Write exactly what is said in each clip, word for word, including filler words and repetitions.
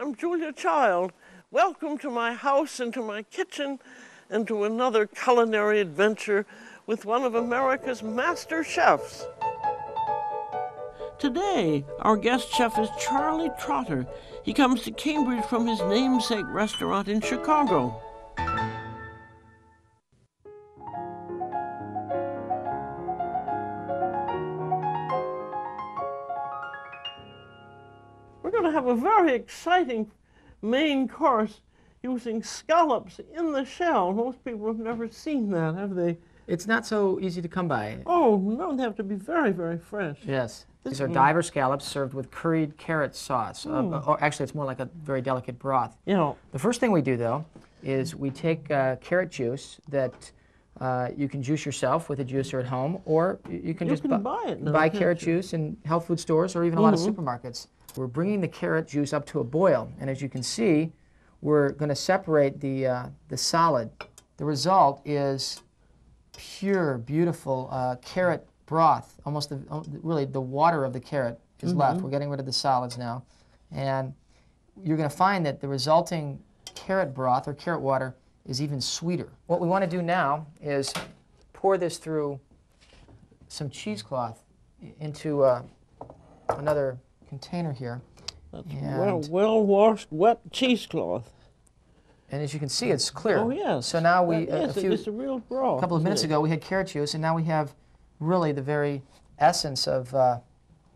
I'm Julia Child. Welcome to my house and to my kitchen and to another culinary adventure with one of America's master chefs. Today, our guest chef is Charlie Trotter. He comes to Cambridge from his namesake restaurant in Chicago. We're going to have a very exciting main course using scallops in the shell. Most people have never seen that, have they? It's not so easy to come by. Oh, no, they have to be very, very fresh. Yes. This These are one. diver scallops served with curried carrot sauce. Mm. Uh, or actually, it's more like a very delicate broth. You know, the first thing we do, though, is we take uh, carrot juice that uh, you can juice yourself with a juicer at home, or you can you just can buy, it now, buy carrot you? juice in health food stores or even mm-hmm. a lot of supermarkets. We're bringing the carrot juice up to a boil, and as you can see, we're going to separate the, uh, the solid. The result is pure, beautiful uh, carrot broth. Almost the, really the water of the carrot is mm-hmm. left. We're getting rid of the solids now. And you're going to find that the resulting carrot broth or carrot water is even sweeter. What we want to do now is pour this through some cheesecloth into uh, another container here. That's well, well washed, wet cheesecloth. And as you can see, it's clear. Oh, yes. So now we, that, uh, yes, a, few, it's a real broth, a couple of minutes it? ago, we had carrot juice, and now we have really the very essence of, uh,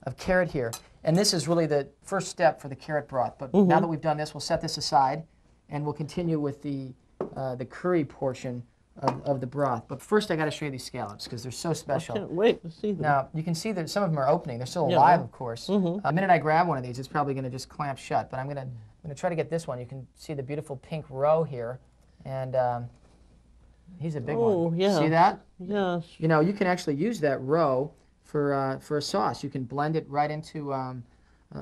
of carrot here. And this is really the first step for the carrot broth. But mm-hmm. now that we've done this, we'll set this aside, and we'll continue with the, uh, the curry portion of, of the broth. But first, I got to show you these scallops, because they're so special. I can't wait to see them. Now, you can see that some of them are opening. They're still alive, yeah. of course. Mm-hmm. uh, the minute I grab one of these, it's probably going to just clamp shut. But I'm going to I'm going to try to get this one. You can see the beautiful pink roe here, and um, he's a big oh, one. Yeah. See that? Yes. You know, you can actually use that roe for uh, for a sauce. You can blend it right into um,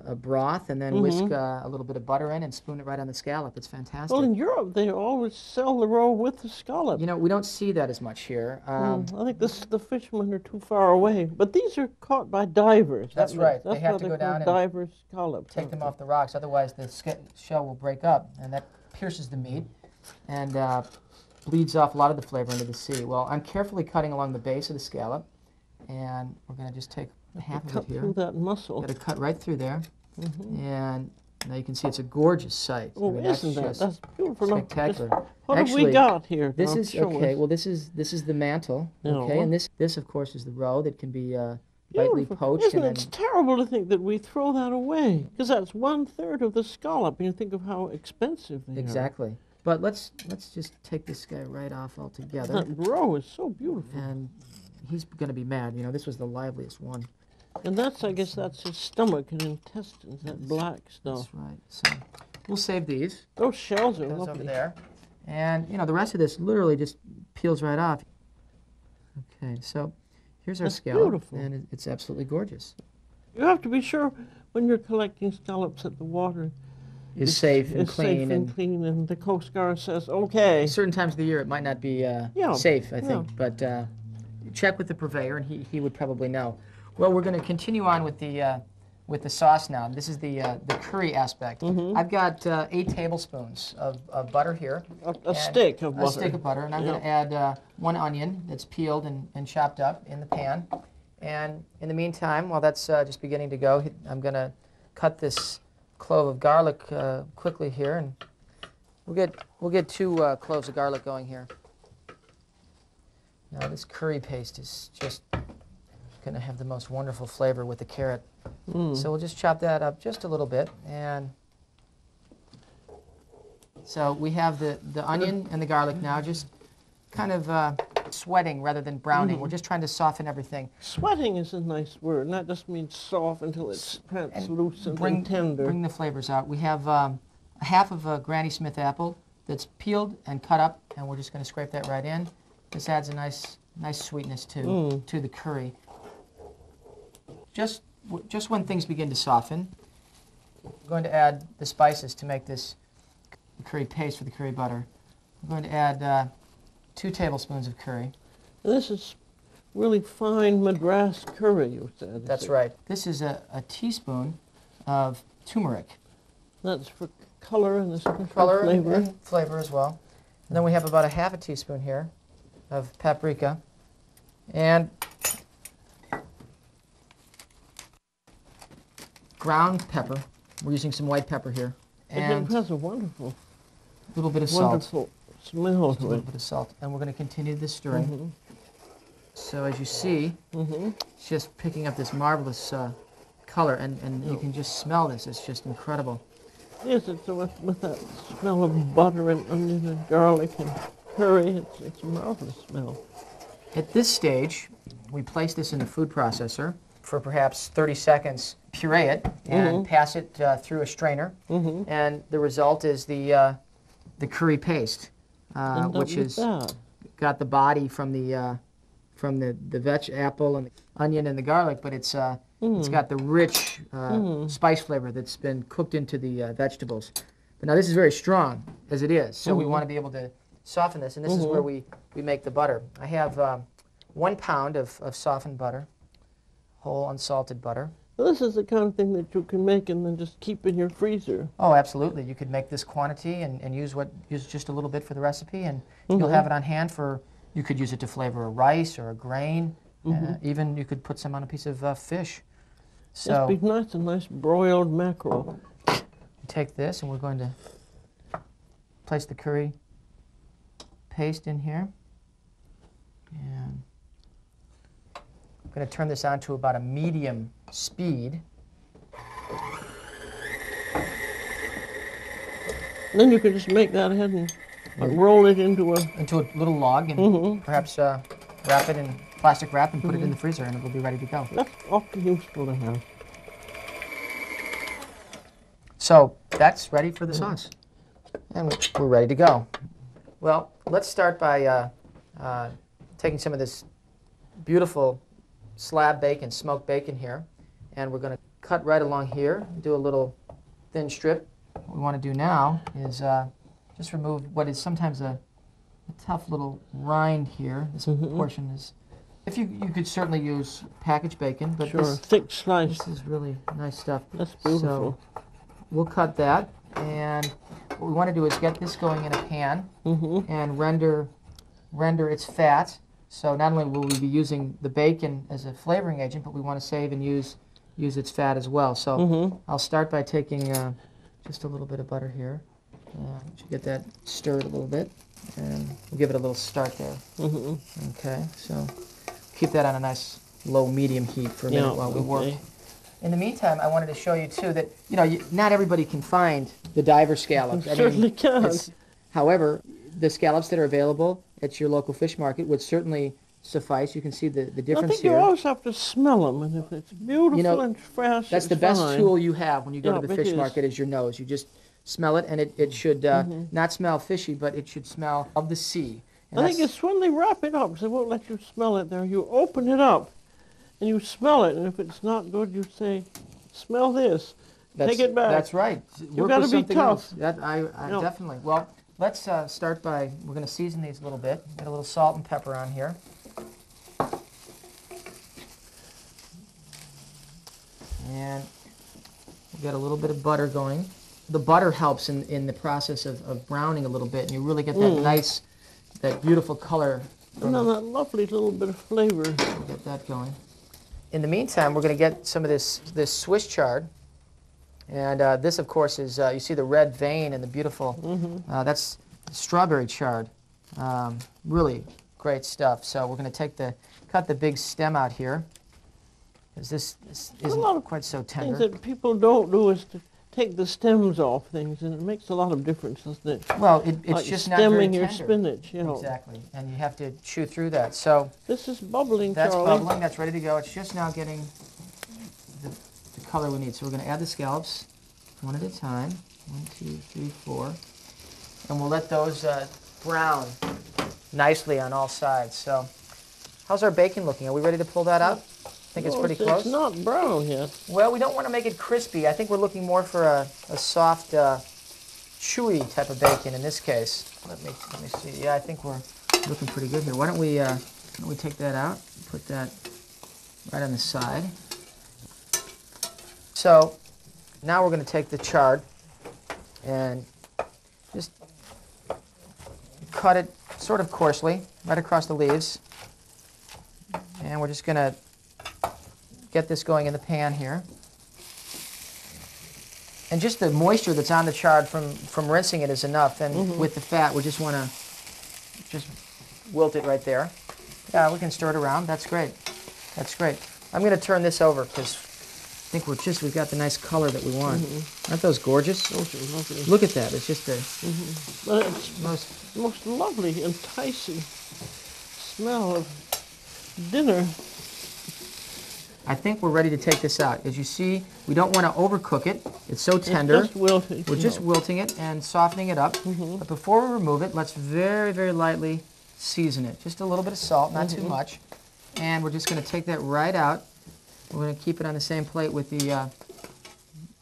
a broth, and then mm-hmm. whisk uh, a little bit of butter in and spoon it right on the scallop. It's fantastic. Well, in Europe, they always sell the roe with the scallop. You know, we don't see that as much here. Um, mm, I think this, the fishermen are too far away. But these are caught by divers. That's that right. That's they have to go down and diver scallops, take them off the rocks. Otherwise, the shell will break up, and that pierces the meat and uh, bleeds off a lot of the flavor into the sea. Well, I'm carefully cutting along the base of the scallop, and we're going to just take half of it here. Cut through that muscle. Got to cut right through there, mm-hmm. and now you can see it's a gorgeous sight. Oh, I mean, isn't that's that? That's beautiful. Spectacular. Just, what Actually, have we got here? This is okay. Us. Well, this is this is the mantle. No. Okay, and this this of course is the roe that can be uh, lightly poached. Isn't and it then, terrible to think that we throw that away? Because that's one third of the scallop, and you think of how expensive they exactly. are. Exactly. But let's let's just take this guy right off altogether. That roe is so beautiful. And he's going to be mad. You know, this was the liveliest one. And that's, I guess, that's his stomach and intestines, that black stuff. That's right. So we'll save these. Those shells are Those lovely. over there. And, you know, the rest of this literally just peels right off. Okay, so here's our that's scallop. Beautiful. And it's absolutely gorgeous. You have to be sure when you're collecting scallops that the water is safe and is clean. safe and, and clean, and the Coast Guard says, okay. Certain times of the year it might not be uh, yeah, safe, I think, yeah. but uh, check with the purveyor, and he, he would probably know. Well, we're going to continue on with the uh, with the sauce now. This is the uh, the curry aspect. Mm-hmm. I've got uh, eight tablespoons of, of butter here. A, a stick of butter. A stick of butter, and I'm yep. going to add uh, one onion that's peeled and, and chopped up in the pan. And in the meantime, while that's uh, just beginning to go, I'm going to cut this clove of garlic uh, quickly here, and we'll get we'll get two uh, cloves of garlic going here. Now this curry paste is just going to have the most wonderful flavor with the carrot. Mm. So we'll just chop that up just a little bit. And so we have the, the onion and the garlic now just kind of uh, sweating rather than browning. Mm. We're just trying to soften everything. Sweating is a nice word, and that just means soft until it's translucent bring, and tender. Bring the flavors out. We have um, half of a Granny Smith apple that's peeled and cut up, and we're just going to scrape that right in. This adds a nice nice sweetness to, mm. to the curry. Just, just when things begin to soften, I'm going to add the spices to make this curry paste for the curry butter. I'm going to add uh, two tablespoons of curry. This is really fine Madras curry, you said. That's right. This is a, a teaspoon of turmeric. That's for color and this is for flavor. And flavor as well. And then we have about a half a teaspoon here of paprika. And ground pepper. We're using some white pepper here. And it has a wonderful little bit of wonderful salt. Smell to it. A little bit of salt. And we're going to continue the stirring. Mm-hmm. So as you see, mm-hmm. it's just picking up this marvelous uh, color, and, and you can just smell this. It's just incredible. Yes, it's with, with that smell of butter and onion and garlic and curry. It's, it's a marvelous smell. At this stage, we place this in the food processor for perhaps thirty seconds, puree it, and mm-hmm. pass it uh, through a strainer, mm-hmm. and the result is the, uh, the curry paste, uh, which has got the body from the... Uh, from the, the vetch, apple, and the onion, and the garlic, but it's uh, mm. it's got the rich uh, mm. spice flavor that's been cooked into the uh, vegetables. But now this is very strong, as it is, so mm-hmm. we want to be able to soften this, and this mm-hmm. is where we, we make the butter. I have um, one pound of, of softened butter, whole unsalted butter. Well, this is the kind of thing that you can make and then just keep in your freezer. Oh, absolutely. You could make this quantity and, and use, what, use just a little bit for the recipe, and mm-hmm. you'll have it on hand for... You could use it to flavor a rice or a grain. Mm-hmm. uh, even you could put some on a piece of uh, fish. So it'd be nice, a nice broiled mackerel. Take this, and we're going to place the curry paste in here. And I'm going to turn this on to about a medium speed. And then you can just make that ahead and... But roll it into a... Into a little log and mm-hmm. perhaps uh, wrap it in plastic wrap and put mm-hmm. it in the freezer and it will be ready to go. That's often useful to have. So that's ready for the sauce. And we're ready to go. Well, let's start by uh, uh, taking some of this beautiful slab bacon, smoked bacon here, and we're going to cut right along here, do a little thin strip. What we want to do now is... Uh, Just remove what is sometimes a, a tough little rind here. This mm-hmm. portion is, if you you could certainly use packaged bacon, but sure. this, thick slice. This is really nice stuff. That's beautiful. So we'll cut that, and what we want to do is get this going in a pan mm-hmm. and render render its fat. So not only will we be using the bacon as a flavoring agent, but we want to save and use use its fat as well. So mm-hmm. I'll start by taking uh, just a little bit of butter here. Uh, get that stirred a little bit, and we'll give it a little start there. Mm-hmm. Okay, so keep that on a nice low-medium heat for a minute yeah, while we okay. work. In the meantime, I wanted to show you, too, that, you know, you, not everybody can find the diver scallops. I certainly mean, can't. However, the scallops that are available at your local fish market would certainly suffice. You can see the, the difference here. I think you here. always have to smell them, and if it's beautiful you know, and fresh, that's the best fine. tool you have when you go yeah, to the fish is. market is your nose. You just... smell it, and it, it should uh, mm-hmm. not smell fishy, but it should smell of the sea. And I think it's when they wrap it up, so they won't let you smell it there. You open it up, and you smell it, and if it's not good, you say, smell this. That's, Take it back. That's right. You've got to be tough. Else. That, I, I no. Definitely. Well, let's uh, start by, we're going to season these a little bit. Get a little salt and pepper on here. And we've got a little bit of butter going. The butter helps in, in the process of, of browning a little bit, and you really get that mm. nice, that beautiful color. And then that lovely little bit of flavor. Get that going. In the meantime, we're going to get some of this, this Swiss chard. And uh, this, of course, is, uh, you see the red vein and the beautiful, mm-hmm. uh, that's strawberry chard. Um, really great stuff. So we're going to take the, cut the big stem out here, because this, this isn't quite so tender. A lot of things that people don't do is to take the stems off things, and it makes a lot of difference, doesn't it? Well, it, it's like just not very tender. Stemming your spinach, you know. Exactly, and you have to chew through that. So this is bubbling, That's Charlie. bubbling, that's ready to go. It's just now getting the, the color we need. So we're going to add the scallops one at a time. One, two, three, four. And we'll let those uh, brown nicely on all sides. So how's our bacon looking? Are we ready to pull that out? I think well, it's pretty it's, close. It's not brown yet. Well, we don't want to make it crispy. I think we're looking more for a, a soft, uh, chewy type of bacon in this case. Let me let me see. Yeah, I think we're looking pretty good here. Why don't we uh, why don't we take that out and put that right on the side. So now we're going to take the chard and just cut it sort of coarsely right across the leaves. And we're just going to get this going in the pan here. And just the moisture that's on the chard from, from rinsing it is enough. And mm-hmm. with the fat, we just want to just wilt it right there. Yeah, we can stir it around. That's great. That's great. I'm going to turn this over because I think we're just, we've got the nice color that we want. Mm-hmm. Aren't those gorgeous? Lovely, lovely. Look at that. It's just the mm-hmm. well, it's most, most lovely, enticing smell of dinner. I think we're ready to take this out. As you see, we don't want to overcook it. It's so tender. It's just wilting. We're just wilting it and softening it up. Mm-hmm. But before we remove it, let's very, very lightly season it. Just a little bit of salt, not mm-hmm. too much. And we're just going to take that right out. We're going to keep it on the same plate with the, uh,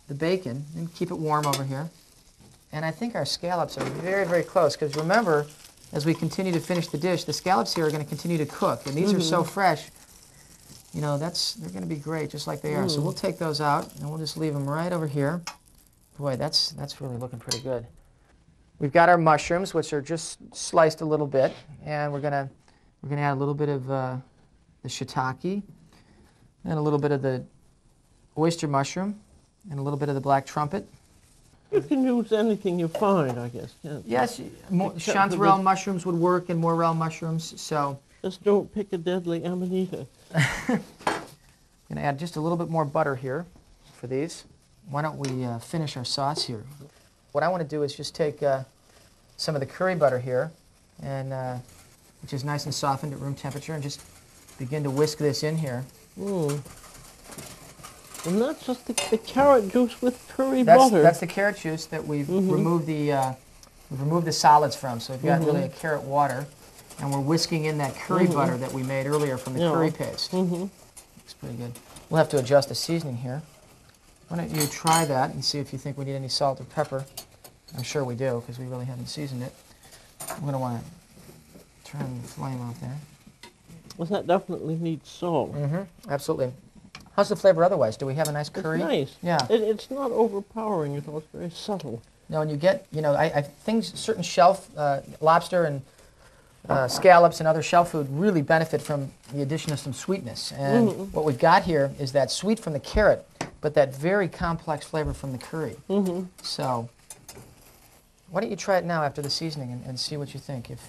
the bacon and keep it warm over here. And I think our scallops are very, very close because remember, as we continue to finish the dish, the scallops here are going to continue to cook. And these mm-hmm. are so fresh. You know, that's, they're going to be great just like they are. Ooh. So we'll take those out and we'll just leave them right over here. Boy, that's, that's really looking pretty good. We've got our mushrooms, which are just sliced a little bit. And we're going to, we're going to add a little bit of uh, the shiitake and a little bit of the oyster mushroom and a little bit of the black trumpet. You can use anything you find, I guess. Yeah. Yes, chanterelle mushrooms would work and morel mushrooms, so. Just don't pick a deadly amanita. I'm going to add just a little bit more butter here for these. Why don't we uh, finish our sauce here? What I want to do is just take uh, some of the curry butter here, and uh, which is nice and softened at room temperature, and just begin to whisk this in here. Ooh. And that's just the, the carrot juice with curry that's, butter. That's the carrot juice that we've mm-hmm. removed the uh, we've removed the solids from, so we've got mm-hmm. really a carrot water. And we're whisking in that curry mm-hmm. butter that we made earlier from the yeah. curry paste. Mm-hmm. Looks pretty good. We'll have to adjust the seasoning here. Why don't you try that and see if you think we need any salt or pepper. I'm sure we do, because we really haven't seasoned it. I'm going to want to turn the flame off there. Well, that definitely needs salt. Mm-hmm. Absolutely. How's the flavor otherwise? Do we have a nice curry? It's nice. Yeah. It, it's not overpowering at all. It's very subtle. No, and you get, you know, I, I things, certain shelf, uh, lobster and Uh, scallops and other shell food really benefit from the addition of some sweetness. And mm-hmm. what we've got here is that sweet from the carrot, but that very complex flavor from the curry. Mm-hmm. So why don't you try it now after the seasoning and, and see what you think. If,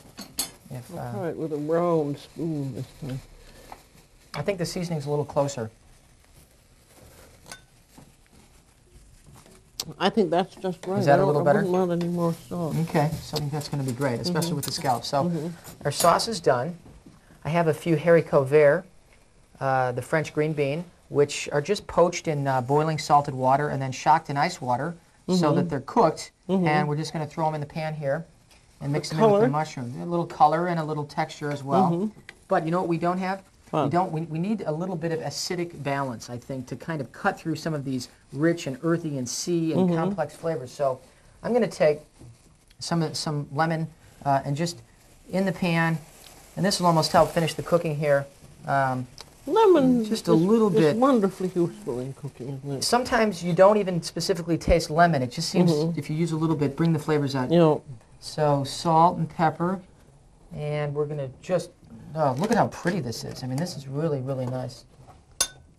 if, uh, I'll try it with a round spoon this time. I think the seasoning's a little closer. I think that's just right. Is that a little better? I don't want any more sauce. Okay, so I think that's going to be great, especially mm-hmm. with the scallops. So mm-hmm. our sauce is done. I have a few haricots verts, uh, the French green bean, which are just poached in uh, boiling salted water and then shocked in ice water mm-hmm. so that they're cooked. Mm-hmm. And we're just going to throw them in the pan here and mix the them color. in with the mushrooms. A little color and a little texture as well. Mm-hmm. But you know what we don't have? Huh. We don't. We, we need a little bit of acidic balance, I think, to kind of cut through some of these rich and earthy and sea and mm-hmm. complex flavors. So I'm going to take some some lemon uh, and just in the pan, and this will almost help finish the cooking here. Um, lemon just a is, little bit. It's wonderfully useful in cooking, isn't it? Sometimes you don't even specifically taste lemon. It just seems mm-hmm. if you use a little bit, bring the flavors out. You know. So salt and pepper, and we're going to just. Oh, look at how pretty this is. I mean, this is really, really nice.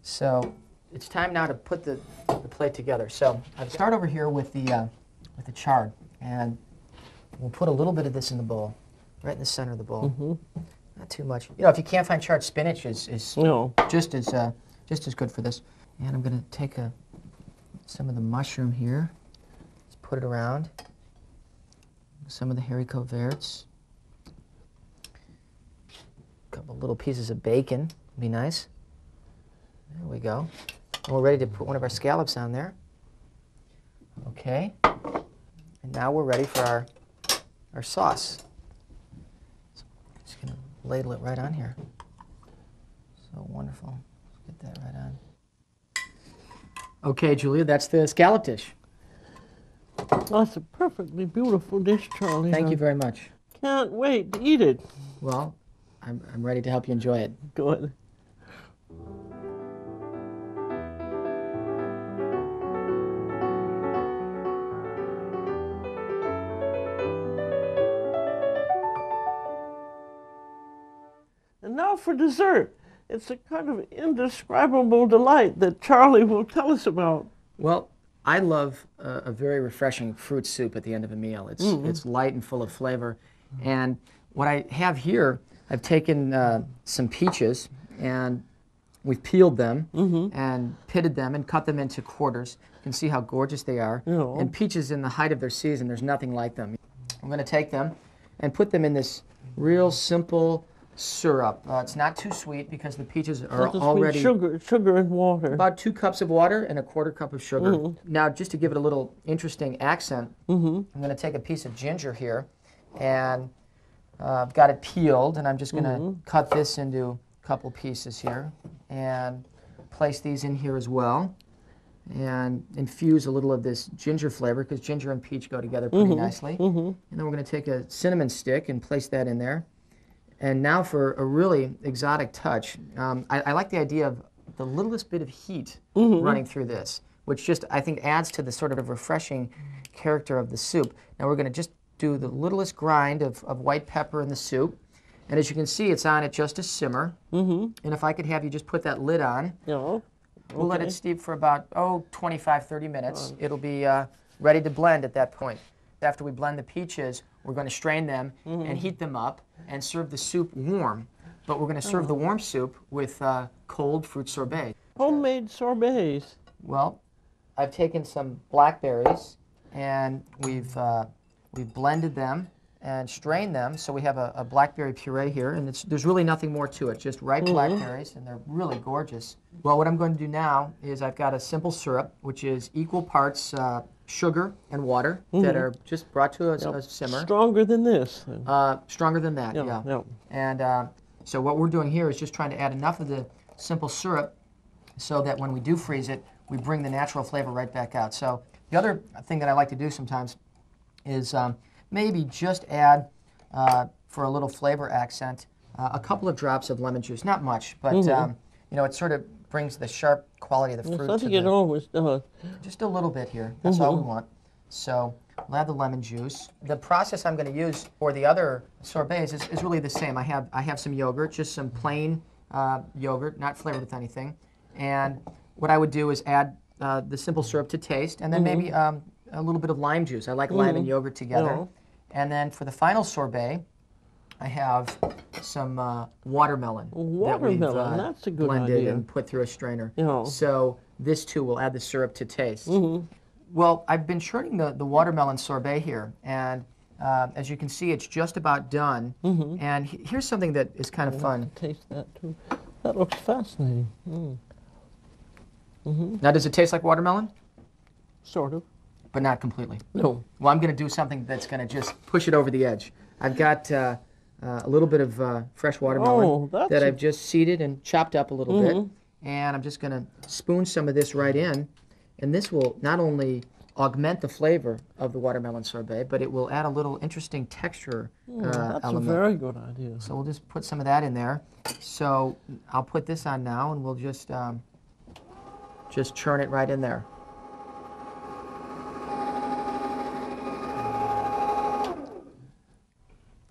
So it's time now to put the, the plate together. So I'll start over here with the, uh, with the chard. And we'll put a little bit of this in the bowl, right in the center of the bowl. Mm-hmm. Not too much. You know, if you can't find chard, spinach is, is no. just, as, uh, just as good for this. And I'm going to take a, some of the mushroom here. Let's put it around. Some of the haricot verts. Couple little pieces of bacon would be nice. There we go. And we're ready to put one of our scallops on there. Okay. And now we're ready for our, our sauce. So I'm just going to ladle it right on here. So wonderful. Get that right on. Okay, Julia, that's the scallop dish. Well, that's a perfectly beautiful dish, Charlie. Thank you very much. Can't wait to eat it. Well. I'm, I'm ready to help you enjoy it. Good. for dessert. It's a kind of indescribable delight that Charlie will tell us about. Well, I love uh, a very refreshing fruit soup at the end of a meal. It's, mm-hmm. it's light and full of flavor. Mm-hmm. And what I have here, I've taken uh, some peaches and we've peeled them mm-hmm. and pitted them and cut them into quarters. You can see how gorgeous they are. Oh. And peaches in the height of their season, there's nothing like them. I'm going to take them and put them in this real simple syrup. Uh, it's not too sweet because the peaches are already sugar, sugar and water. About two cups of water and a quarter cup of sugar. Mm-hmm. Now, just to give it a little interesting accent, mm-hmm. I'm going to take a piece of ginger here, and uh, I've got it peeled, and I'm just going to mm-hmm. cut this into a couple pieces here, and place these in here as well, and infuse a little of this ginger flavor because ginger and peach go together pretty mm-hmm. nicely. Mm-hmm. And then we're going to take a cinnamon stick and place that in there. And now for a really exotic touch, um, I, I like the idea of the littlest bit of heat mm-hmm. running through this, which just, I think, adds to the sort of refreshing character of the soup. Now we're going to just do the littlest grind of, of white pepper in the soup. And as you can see, it's on at just a simmer. Mm-hmm. And if I could have you just put that lid on, yeah. okay. we'll let it steep for about, oh, twenty-five, thirty minutes. It'll be uh, ready to blend at that point. After we blend the peaches, we're going to strain them mm-hmm. and heat them up and serve the soup warm. But we're going to serve oh. the warm soup with uh, cold fruit sorbet. Homemade sorbets. Well, I've taken some blackberries and we've, uh, we've blended them and strained them. So we have a, a blackberry puree here, and it's, there's really nothing more to it, just ripe mm-hmm. blackberries, and they're really gorgeous. Well, what I'm going to do now is I've got a simple syrup, which is equal parts uh, sugar and water mm-hmm. that are just brought to a, yep. a simmer. Stronger than this. Uh, stronger than that, yep. yeah. Yep. And uh, so what we're doing here is just trying to add enough of the simple syrup so that when we do freeze it, we bring the natural flavor right back out. So the other thing that I like to do sometimes is um, maybe just add, uh, for a little flavor accent, uh, a couple of drops of lemon juice. Not much, but mm-hmm. um, you know, it sort of brings the sharp quality of the fruit. I think it always does. Just a little bit here. That's mm-hmm. all we want. So we'll add the lemon juice. The process I'm going to use for the other sorbets is, is really the same. I have I have some yogurt, just some plain uh, yogurt, not flavored with anything. And what I would do is add uh, the simple syrup to taste, and then mm-hmm. maybe um, a little bit of lime juice. I like mm-hmm. lime and yogurt together. Yeah. And then for the final sorbet, I have some uh, watermelon. Watermelon, that we've, uh, that's a good blended idea. And put through a strainer. Yeah. So this too will add the syrup to taste. Mm-hmm. Well, I've been churning the, the watermelon sorbet here, and uh, as you can see, it's just about done. Mm-hmm. And he, here's something that is kind of I fun. Like to taste that too. That looks fascinating. Mm. Mm-hmm. Now, does it taste like watermelon? Sort of. But not completely. No. Well, I'm going to do something that's going to just push it over the edge. I've got uh, uh, a little bit of uh, fresh watermelon oh, that I've just seeded and chopped up a little mm-hmm. bit. And I'm just going to spoon some of this right in. And this will not only augment the flavor of the watermelon sorbet, but it will add a little interesting texture mm, uh, that's element. That's a very good idea. So we'll just put some of that in there. So I'll put this on now, and we'll just, um, just churn it right in there.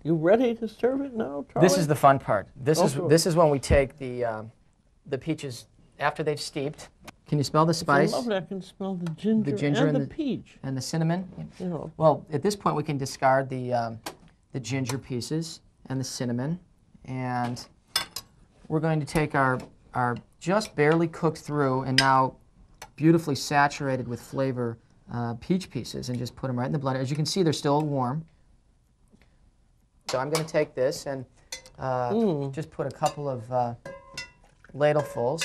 You ready to serve it now, Charlie? This is the fun part. This oh, is sure. this is when we take the um, the peaches after they've steeped. Can you smell the spice? I love that. I can smell the ginger, the ginger and, and the peach and the cinnamon. Yeah. Well, at this point we can discard the um, the ginger pieces and the cinnamon, and we're going to take our our just barely cooked through and now beautifully saturated with flavor uh, peach pieces and just put them right in the blender. As you can see, they're still warm. So I'm going to take this and uh, mm. just put a couple of uh, ladlefuls.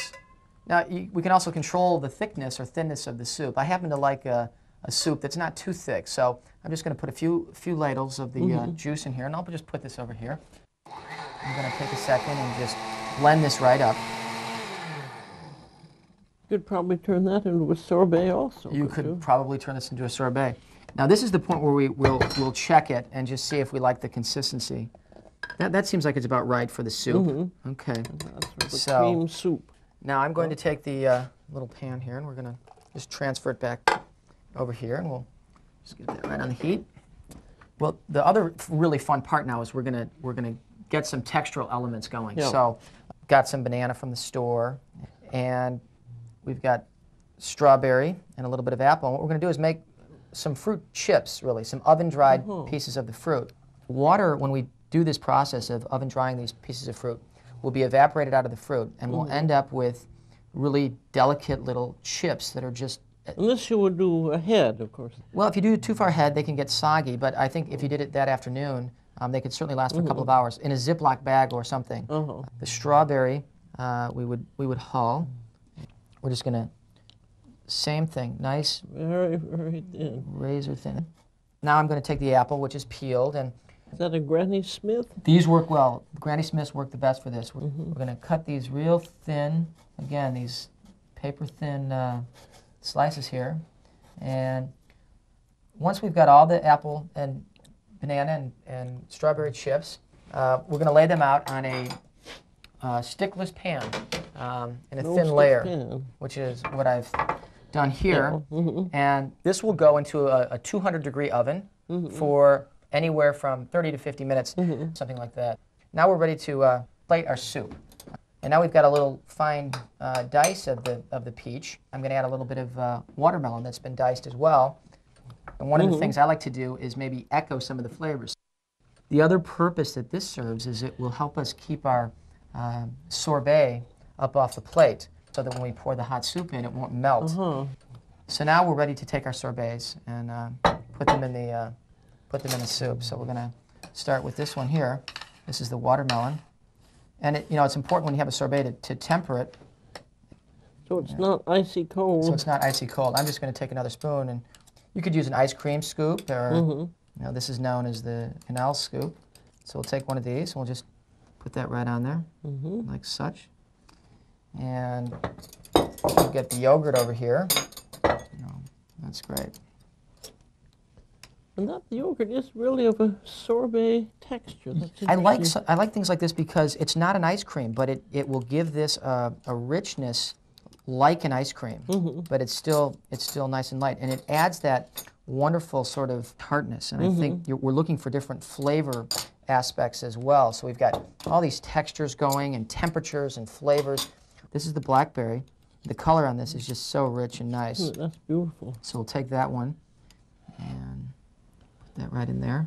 Now, you, we can also control the thickness or thinness of the soup. I happen to like a, a soup that's not too thick, so I'm just going to put a few few ladles of the mm-hmm. uh, juice in here, and I'll just put this over here. I'm going to take a second and just blend this right up. You could probably turn that into a sorbet also. You could you? probably turn this into a sorbet. Now this is the point where we will we'll check it and just see if we like the consistency. That, that seems like it's about right for the soup. Mm-hmm. Okay. That's so cream soup. Now I'm going to take the uh, little pan here, and we're going to just transfer it back over here, and we'll just get that right on the heat. Well, the other really fun part now is we're going to we're going to get some textural elements going. Yeah. So got some banana from the store, and we've got strawberry and a little bit of apple. And what we're going to do is make some fruit chips, really, some oven-dried mm-hmm. pieces of the fruit. Water, when we do this process of oven-drying these pieces of fruit, will be evaporated out of the fruit, and mm-hmm. we'll end up with really delicate little chips that are just... Unless you would do ahead, of course. Well, if you do it too far ahead, they can get soggy, but I think if you did it that afternoon, um, they could certainly last for mm-hmm. a couple of hours in a Ziploc bag or something. Uh-huh. The strawberry, uh, we would we would hull. We're just going to... Same thing, nice, very, very thin. Razor thin. Now I'm going to take the apple, which is peeled, and... Is that a Granny Smith? These work well. Granny Smiths work the best for this. We're, mm-hmm. we're going to cut these real thin, again, these paper-thin uh, slices here. And once we've got all the apple and banana and, and strawberry chips, uh, we're going to lay them out on a uh, stickless pan um, in a no thin layer, pan. which is what I've... done here, mm-hmm. and this will go into a, a two hundred degree oven mm-hmm. for anywhere from thirty to fifty minutes, mm-hmm. something like that. Now we're ready to uh, plate our soup. And now we've got a little fine uh, dice of the, of the peach. I'm going to add a little bit of uh, watermelon that's been diced as well. And one mm-hmm. of the things I like to do is maybe echo some of the flavors. The other purpose that this serves is it will help us keep our uh, sorbet up off the plate, so that when we pour the hot soup in, it won't melt. Uh-huh. So now we're ready to take our sorbets and uh, put them in the uh, put them in the soup. So we're going to start with this one here. This is the watermelon, and it, you know, it's important when you have a sorbet to, to temper it. So it's yeah. not icy cold. So it's not icy cold. I'm just going to take another spoon, and you could use an ice cream scoop, or mm-hmm. you know, this is known as the canal scoop. So we'll take one of these, and we'll just put that right on there, mm-hmm. like such. And we'll get the yogurt over here. No, that's great. And that yogurt is really of a sorbet texture. That's I like so, I like things like this because it's not an ice cream, but it, it will give this uh, a richness like an ice cream. Mm-hmm. But it's still it's still nice and light, and it adds that wonderful sort of tartness. And mm-hmm. I think you're, we're looking for different flavor aspects as well. So we've got all these textures going, and temperatures, and flavors. This is the blackberry. The color on this is just so rich and nice. Ooh, that's beautiful. So we'll take that one and put that right in there.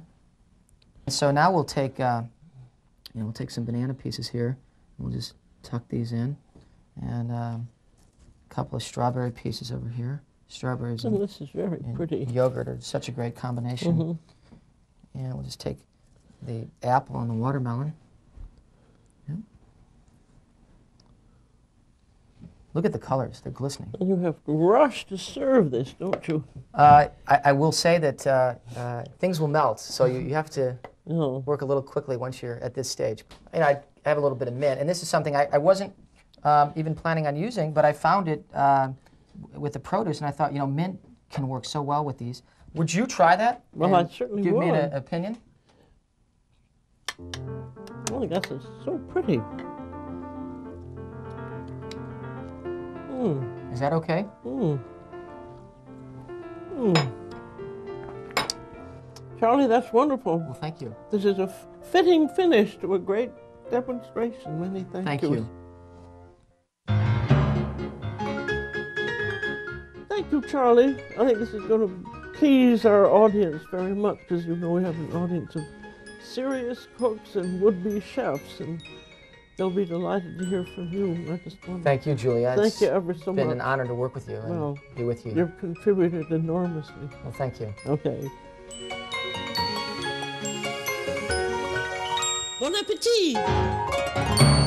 And so now we'll take, uh, you know, we'll take some banana pieces here. And we'll just tuck these in, and um, a couple of strawberry pieces over here. Strawberries and, and this is very pretty. Yogurt are such a great combination. Mm-hmm. And we'll just take the apple and the watermelon. Yep. Look at the colors, they're glistening. You have rushed to serve this, don't you? Uh, I, I will say that uh, uh, things will melt, so you, you have to no. work a little quickly once you're at this stage. And I, I have a little bit of mint, and this is something I, I wasn't um, even planning on using, but I found it uh, with the produce, and I thought, you know, mint can work so well with these. Would you try that? Well, I certainly would. Give me an opinion? Oh, that's so pretty. Mm. Is that okay? Mm. Mm. Charlie, that's wonderful. Well, thank you. This is a fitting finish to a great demonstration. Many thank, thank you. you. Thank you, Charlie. I think this is going to please our audience very much, because you know we have an audience of serious cooks and would-be chefs, and they'll be delighted to hear from you. I just want Thank you, Julia. Thank it's you ever so much. It's been an honor to work with you and well, be with you. You've contributed enormously. Well, thank you. Okay. Bon appétit!